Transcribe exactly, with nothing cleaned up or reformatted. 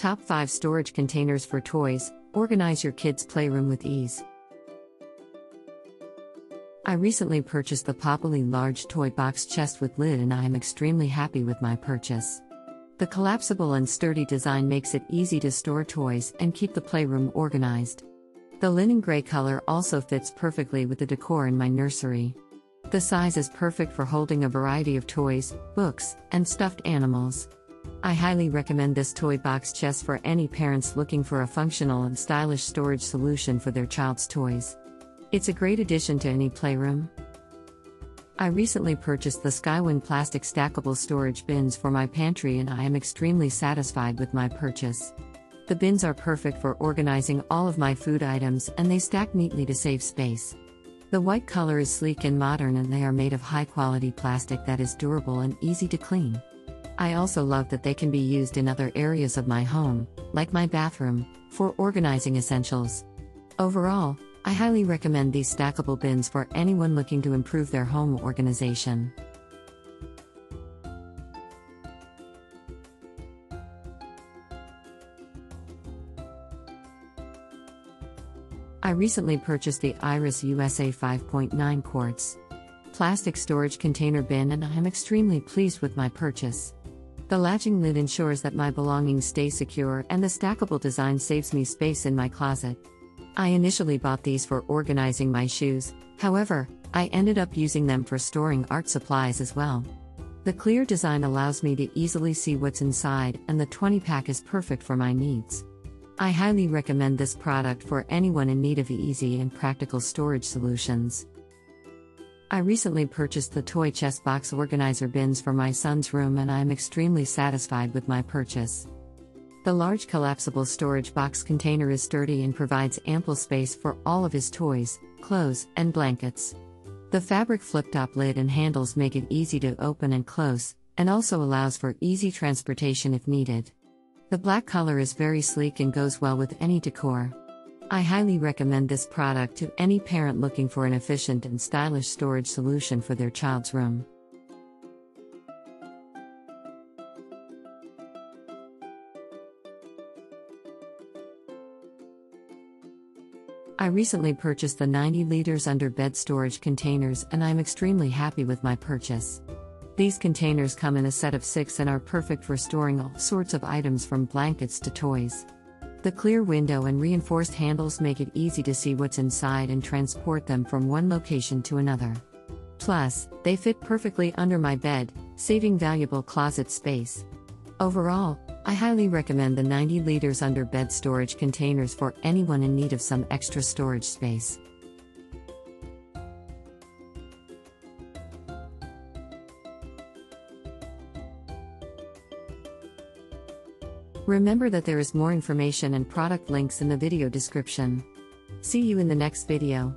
Top five Storage Containers for Toys. Organize your kids' playroom with ease. I recently purchased the Popoly large toy box chest with lid, and I am extremely happy with my purchase. The collapsible and sturdy design makes it easy to store toys and keep the playroom organized. The linen gray color also fits perfectly with the decor in my nursery. The size is perfect for holding a variety of toys, books, and stuffed animals. I highly recommend this toy box chest for any parents looking for a functional and stylish storage solution for their child's toys. It's a great addition to any playroom. I recently purchased the Skywin plastic stackable storage bins for my pantry, and I am extremely satisfied with my purchase. The bins are perfect for organizing all of my food items, and they stack neatly to save space. The white color is sleek and modern, and they are made of high-quality plastic that is durable and easy to clean. I also love that they can be used in other areas of my home, like my bathroom, for organizing essentials. Overall, I highly recommend these stackable bins for anyone looking to improve their home organization. I recently purchased the Iris U S A five point nine quarts plastic storage container bin, and I am extremely pleased with my purchase. The latching lid ensures that my belongings stay secure, and the stackable design saves me space in my closet. I initially bought these for organizing my shoes, however, I ended up using them for storing art supplies as well. The clear design allows me to easily see what's inside, and the twenty pack is perfect for my needs. I highly recommend this product for anyone in need of easy and practical storage solutions. I recently purchased the toy chest box organizer bins for my son's room, and I am extremely satisfied with my purchase. The large collapsible storage box container is sturdy and provides ample space for all of his toys, clothes, and blankets. The fabric flip-top lid and handles make it easy to open and close, and also allows for easy transportation if needed. The black color is very sleek and goes well with any decor. I highly recommend this product to any parent looking for an efficient and stylish storage solution for their child's room. I recently purchased the ninety liters under bed storage containers, and I'm extremely happy with my purchase. These containers come in a set of six and are perfect for storing all sorts of items, from blankets to toys. The clear window and reinforced handles make it easy to see what's inside and transport them from one location to another. Plus, they fit perfectly under my bed, saving valuable closet space. Overall, I highly recommend the ninety liters under bed storage containers for anyone in need of some extra storage space. Remember that there is more information and product links in the video description. See you in the next video.